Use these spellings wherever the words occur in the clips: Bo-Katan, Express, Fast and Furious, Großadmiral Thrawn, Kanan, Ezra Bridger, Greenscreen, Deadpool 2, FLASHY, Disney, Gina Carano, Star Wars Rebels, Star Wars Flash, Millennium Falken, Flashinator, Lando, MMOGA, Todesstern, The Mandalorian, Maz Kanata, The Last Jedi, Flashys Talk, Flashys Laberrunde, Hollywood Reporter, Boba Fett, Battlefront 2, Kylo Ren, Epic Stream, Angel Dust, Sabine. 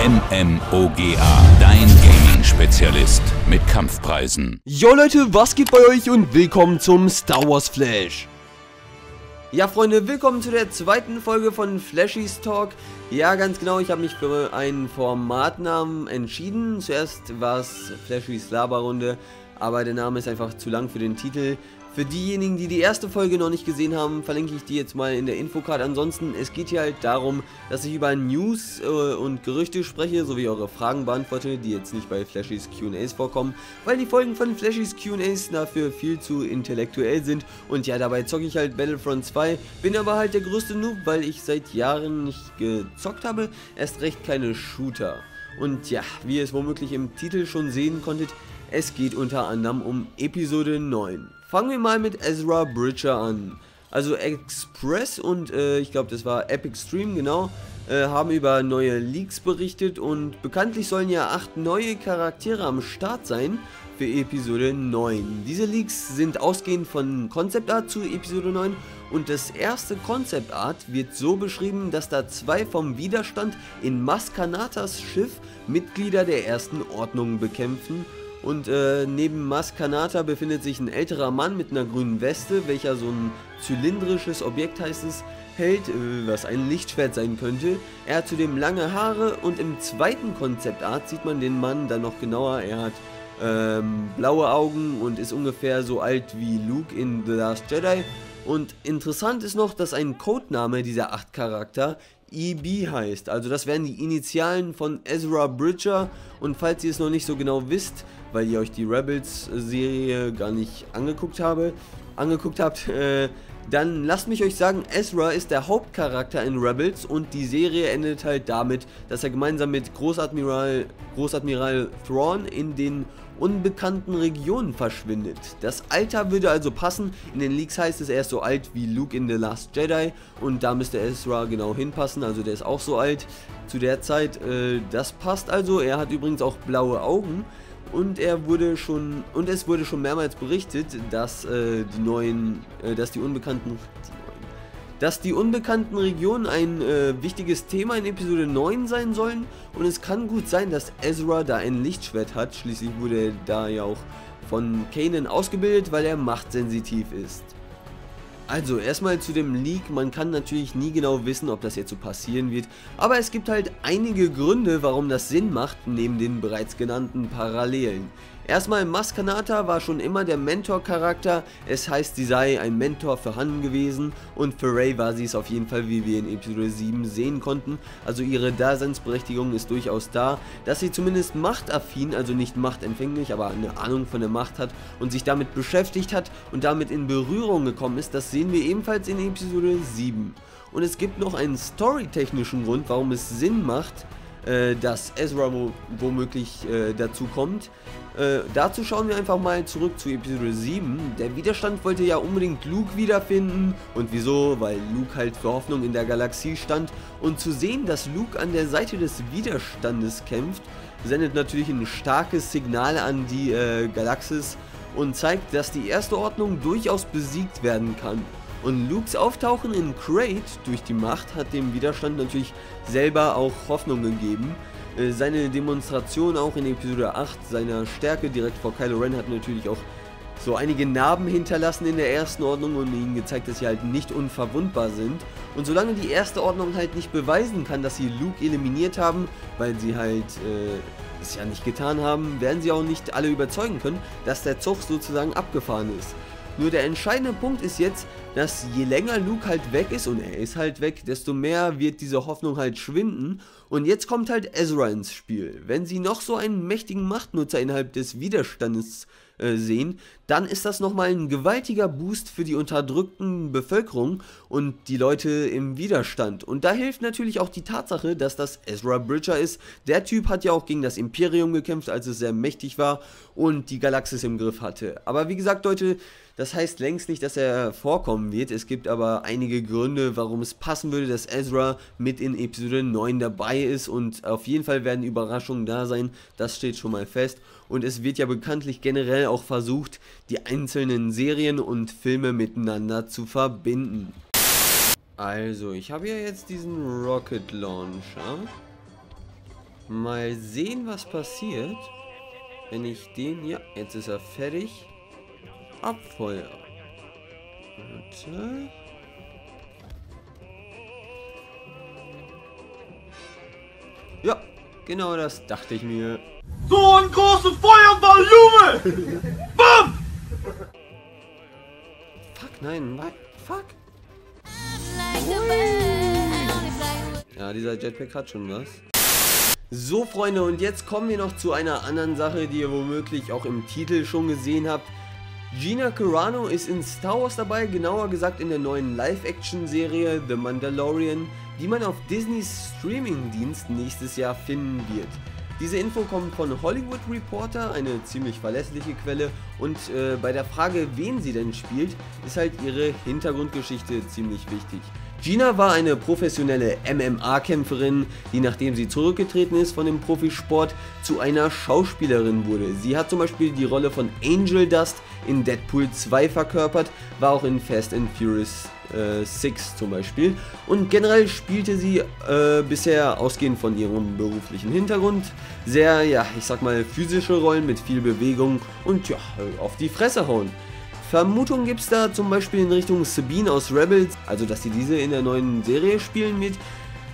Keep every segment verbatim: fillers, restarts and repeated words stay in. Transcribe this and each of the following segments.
M M O G A, dein Gaming-Spezialist mit Kampfpreisen. Jo Leute, was geht bei euch und willkommen zum Star Wars Flash. Ja Freunde, willkommen zu der zweiten Folge von Flashys Talk. Ja, ganz genau, ich habe mich für einen Formatnamen entschieden. Zuerst war es Flashys Laberrunde, aber der Name ist einfach zu lang für den Titel. Für diejenigen, die die erste Folge noch nicht gesehen haben, verlinke ich die jetzt mal in der Infocard. Ansonsten, es geht hier halt darum, dass ich über News äh, und Gerüchte spreche, sowie eure Fragen beantworte, die jetzt nicht bei Flashys Q and As vorkommen, weil die Folgen von Flashys Q and As dafür viel zu intellektuell sind. Und ja, dabei zocke ich halt Battlefront zwei, bin aber halt der größte Noob, weil ich seit Jahren nicht gezockt habe, erst recht keine Shooter. Und ja, wie ihr es womöglich im Titel schon sehen konntet, es geht unter anderem um Episode neun. Fangen wir mal mit Ezra Bridger an. Also Express und äh, ich glaube das war Epic Stream, genau, äh, haben über neue Leaks berichtet und bekanntlich sollen ja acht neue Charaktere am Start sein für Episode neun. Diese Leaks sind ausgehend von Concept Art zu Episode neun und das erste Concept Art wird so beschrieben, dass da zwei vom Widerstand in Maz Kanatas Schiff Mitglieder der ersten Ordnung bekämpfen. Und äh, neben Maz Kanata befindet sich ein älterer Mann mit einer grünen Weste, welcher so ein zylindrisches Objekt, heißt es, hält, äh, was ein Lichtschwert sein könnte. Er hat zudem lange Haare und im zweiten Konzeptart sieht man den Mann dann noch genauer. Er hat ähm, blaue Augen und ist ungefähr so alt wie Luke in The Last Jedi. Und interessant ist noch, dass ein Codename dieser acht Charakter E B heißt, also das wären die Initialen von Ezra Bridger. Und falls ihr es noch nicht so genau wisst, weil ihr euch die Rebels Serie gar nicht angeguckt habe, angeguckt habt, äh, dann lasst mich euch sagen, Ezra ist der Hauptcharakter in Rebels und die Serie endet halt damit, dass er gemeinsam mit Großadmiral, Großadmiral Thrawn in den unbekannten Regionen verschwindet. Das Alter würde also passen, in den Leaks heißt es, er ist so alt wie Luke in The Last Jedi und da müsste Ezra genau hinpassen, also der ist auch so alt zu der Zeit, äh, das passt also. Er hat übrigens auch blaue Augen und er wurde schon und es wurde schon mehrmals berichtet, dass äh, die neuen, äh, dass die unbekannten Dass die unbekannten Regionen ein äh, wichtiges Thema in Episode neun sein sollen und es kann gut sein, dass Ezra da ein Lichtschwert hat, schließlich wurde er da ja auch von Kanan ausgebildet, weil er machtsensitiv ist. Also erstmal zu dem Leak, man kann natürlich nie genau wissen, ob das jetzt so passieren wird, aber es gibt halt einige Gründe, warum das Sinn macht, neben den bereits genannten Parallelen. Erstmal, Maz Kanata war schon immer der Mentor-Charakter, es heißt, sie sei ein Mentor für Han gewesen und für Rey war sie es auf jeden Fall, wie wir in Episode sieben sehen konnten, also ihre Daseinsberechtigung ist durchaus da, dass sie zumindest machtaffin, also nicht machtempfänglich, aber eine Ahnung von der Macht hat und sich damit beschäftigt hat und damit in Berührung gekommen ist, das sehen wir ebenfalls in Episode sieben. Und es gibt noch einen storytechnischen Grund, warum es Sinn macht, äh, dass Ezra wo womöglich äh, dazu kommt. Äh, dazu schauen wir einfach mal zurück zu Episode sieben. Der Widerstand wollte ja unbedingt Luke wiederfinden. Und wieso? Weil Luke halt für Hoffnung in der Galaxie stand. Und zu sehen, dass Luke an der Seite des Widerstandes kämpft, sendet natürlich ein starkes Signal an die äh, Galaxis und zeigt, dass die erste Ordnung durchaus besiegt werden kann. Und Lukes Auftauchen in Crate durch die Macht hat dem Widerstand natürlich selber auch Hoffnung gegeben. Seine Demonstration auch in Episode acht seiner Stärke direkt vor Kylo Ren hat natürlich auch so einige Narben hinterlassen in der ersten Ordnung und ihnen gezeigt, dass sie halt nicht unverwundbar sind. Und solange die erste Ordnung halt nicht beweisen kann, dass sie Luke eliminiert haben, weil sie halt äh, es ja nicht getan haben, werden sie auch nicht alle überzeugen können, dass der Zug sozusagen abgefahren ist. Nur der entscheidende Punkt ist jetzt, dass je länger Luke halt weg ist, und er ist halt weg, desto mehr wird diese Hoffnung halt schwinden. Und jetzt kommt halt Ezra ins Spiel. Wenn sie noch so einen mächtigen Machtnutzer innerhalb des Widerstandes äh, sehen, dann ist das nochmal ein gewaltiger Boost für die unterdrückten Bevölkerung und die Leute im Widerstand. Und da hilft natürlich auch die Tatsache, dass das Ezra Bridger ist. Der Typ hat ja auch gegen das Imperium gekämpft, als es sehr mächtig war und die Galaxis im Griff hatte. Aber wie gesagt, Leute, das heißt längst nicht, dass er vorkommen wird. Es gibt aber einige Gründe, warum es passen würde, dass Ezra mit in Episode neun dabei ist. Und auf jeden Fall werden Überraschungen da sein. Das steht schon mal fest. Und es wird ja bekanntlich generell auch versucht, die einzelnen Serien und Filme miteinander zu verbinden. Also, ich habe ja jetzt diesen Rocket Launcher. Mal sehen, was passiert, wenn ich den hier... Jetzt ist er fertig. Abfeuer. Warte. Ja, genau das dachte ich mir. So ein großes Feuervolumen! BAM! Fuck, nein, fuck! Ja, dieser Jetpack hat schon was. So, Freunde, und jetzt kommen wir noch zu einer anderen Sache, die ihr womöglich auch im Titel schon gesehen habt. Gina Carano ist in Star Wars dabei, genauer gesagt in der neuen Live-Action-Serie The Mandalorian, die man auf Disneys Streaming-Dienst nächstes Jahr finden wird. Diese Info kommt von Hollywood Reporter, eine ziemlich verlässliche Quelle, und äh, bei der Frage, wen sie denn spielt, ist halt ihre Hintergrundgeschichte ziemlich wichtig. Gina war eine professionelle M M A-Kämpferin, die, nachdem sie zurückgetreten ist von dem Profisport, zu einer Schauspielerin wurde. Sie hat zum Beispiel die Rolle von Angel Dust in Deadpool zwei verkörpert, war auch in Fast and Furious sechs zum Beispiel, und generell spielte sie äh, bisher, ausgehend von ihrem beruflichen Hintergrund, sehr, ja, ich sag mal, physische Rollen mit viel Bewegung und, ja, auf die Fresse hauen. Vermutungen gibt es da zum Beispiel in Richtung Sabine aus Rebels, also dass sie diese in der neuen Serie spielen wird,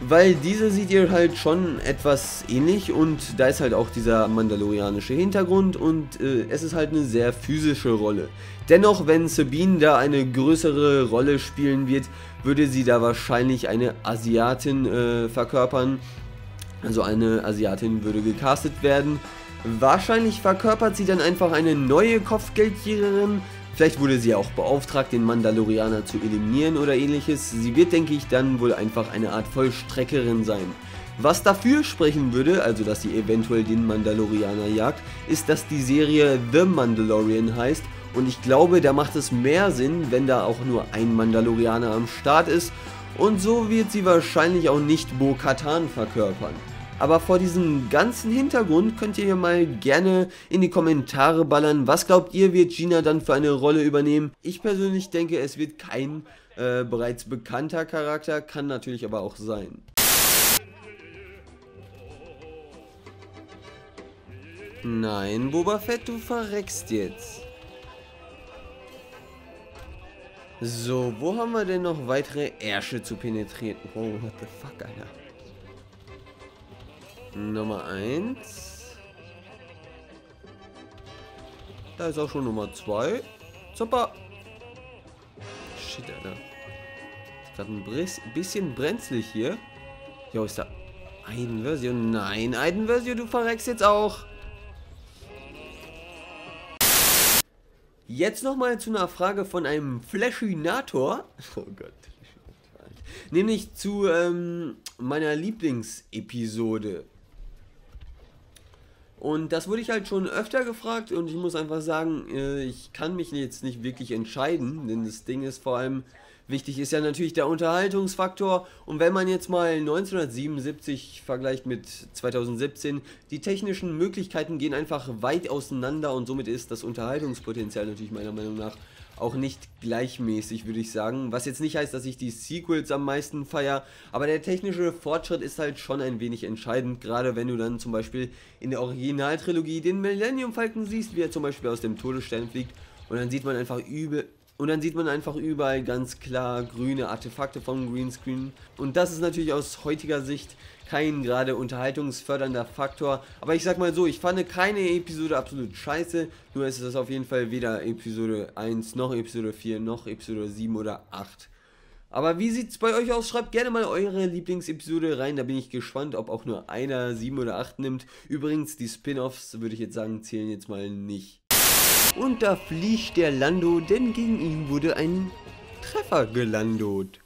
weil diese sieht ihr halt schon etwas ähnlich, und da ist halt auch dieser mandalorianische Hintergrund, und äh, es ist halt eine sehr physische Rolle. Dennoch, wenn Sabine da eine größere Rolle spielen wird, würde sie da wahrscheinlich eine Asiatin äh, verkörpern. Also eine Asiatin würde gecastet werden. Wahrscheinlich verkörpert sie dann einfach eine neue Kopfgeldjägerin. Vielleicht wurde sie auch beauftragt, den Mandalorianer zu eliminieren oder ähnliches. Sie wird, denke ich, dann wohl einfach eine Art Vollstreckerin sein. Was dafür sprechen würde, also dass sie eventuell den Mandalorianer jagt, ist, dass die Serie The Mandalorian heißt. Und ich glaube, da macht es mehr Sinn, wenn da auch nur ein Mandalorianer am Start ist. Und so wird sie wahrscheinlich auch nicht Bo-Katan verkörpern. Aber vor diesem ganzen Hintergrund könnt ihr hier mal gerne in die Kommentare ballern. Was glaubt ihr, wird Gina dann für eine Rolle übernehmen? Ich persönlich denke, es wird kein äh, bereits bekannter Charakter, kann natürlich aber auch sein. Nein, Boba Fett, du verreckst jetzt. So, wo haben wir denn noch weitere Ärsche zu penetrieren? Oh, what the fuck, Alter. Nummer eins. Da ist auch schon Nummer zwei. Super. Shit, Alter. Ist gerade ein bisschen brenzlig hier. Jo, ist da Eidenversio? Nein, Eidenversio, du verreckst jetzt auch. Jetzt nochmal zu einer Frage von einem Flashinator. Oh Gott. Nämlich zu ähm, meiner Lieblingsepisode. Und das wurde ich halt schon öfter gefragt, und ich muss einfach sagen, äh, ich kann mich jetzt nicht wirklich entscheiden, denn das Ding ist vor allem, wichtig ist ja natürlich der Unterhaltungsfaktor, und wenn man jetzt mal neunzehnhundertsiebenundsiebzig vergleicht mit zweitausendsiebzehn, die technischen Möglichkeiten gehen einfach weit auseinander, und somit ist das Unterhaltungspotenzial natürlich meiner Meinung nach auch nicht gleichmäßig, würde ich sagen. Was jetzt nicht heißt, dass ich die Sequels am meisten feiere, aber der technische Fortschritt ist halt schon ein wenig entscheidend, gerade wenn du dann zum Beispiel in der Originaltrilogie den Millennium Falken siehst, wie er zum Beispiel aus dem Todesstern fliegt, und dann sieht man einfach übel... Und dann sieht man einfach überall ganz klar grüne Artefakte vom Greenscreen. Und das ist natürlich aus heutiger Sicht kein gerade unterhaltungsfördernder Faktor. Aber ich sag mal so, ich fand keine Episode absolut scheiße. Nur ist das auf jeden Fall weder Episode eins noch Episode vier noch Episode sieben oder acht. Aber wie sieht's bei euch aus? Schreibt gerne mal eure Lieblingsepisode rein, da bin ich gespannt, ob auch nur einer sieben oder acht nimmt. Übrigens, die Spin-Offs, würde ich jetzt sagen, zählen jetzt mal nicht. Und da fliegt der Lando, denn gegen ihn wurde ein Treffer gelandet.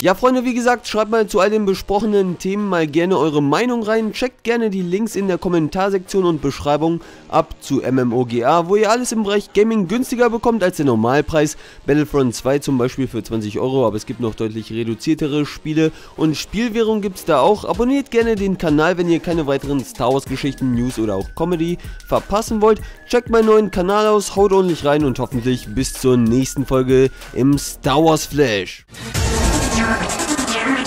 Ja, Freunde, wie gesagt, schreibt mal zu all den besprochenen Themen mal gerne eure Meinung rein. Checkt gerne die Links in der Kommentarsektion und Beschreibung ab zu M M O G A, wo ihr alles im Bereich Gaming günstiger bekommt als der Normalpreis. Battlefront zwei zum Beispiel für zwanzig Euro, aber es gibt noch deutlich reduziertere Spiele, und Spielwährung gibt es da auch. Abonniert gerne den Kanal, wenn ihr keine weiteren Star Wars Geschichten, News oder auch Comedy verpassen wollt. Checkt meinen neuen Kanal aus, haut ordentlich rein und hoffentlich bis zur nächsten Folge im Star Wars Flash. Yeah.